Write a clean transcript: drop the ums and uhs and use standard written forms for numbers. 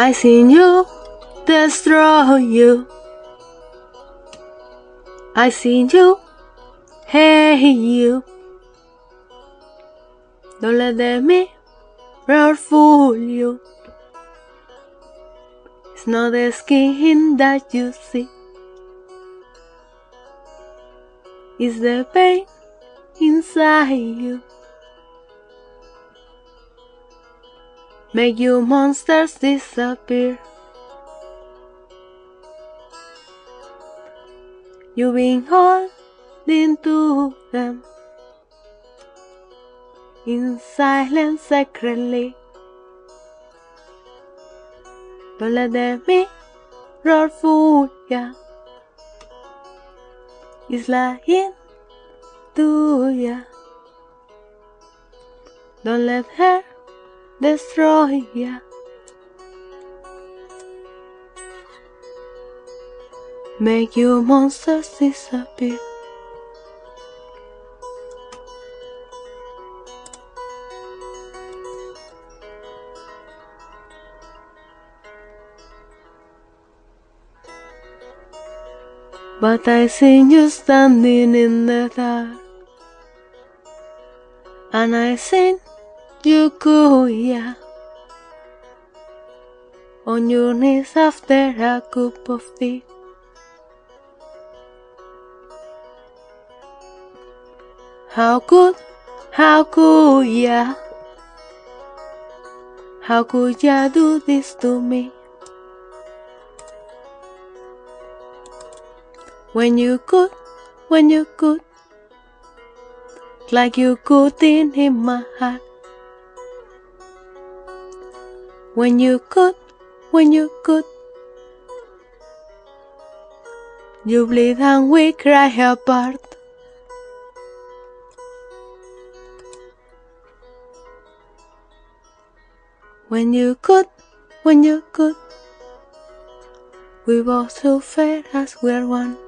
I've seen you destroy you. I've seen you hate you. Don't let the mirror fool you. It's not the skin that you see. It's the pain inside you. Make you monsters disappear. You've been holding to them in silence, secretly. Don't let the mirror fool ya. It's lying to ya. Don't let her destroy ya. Make you monsters disappear. But I seen you standing in the dark, and I seen you kuya on your knees after a cup of tea. How could ya? How could ya do this to me? When you could, like you could in my heart. When you could, you bleed and we cry apart. When you could, we both suffer as we're one.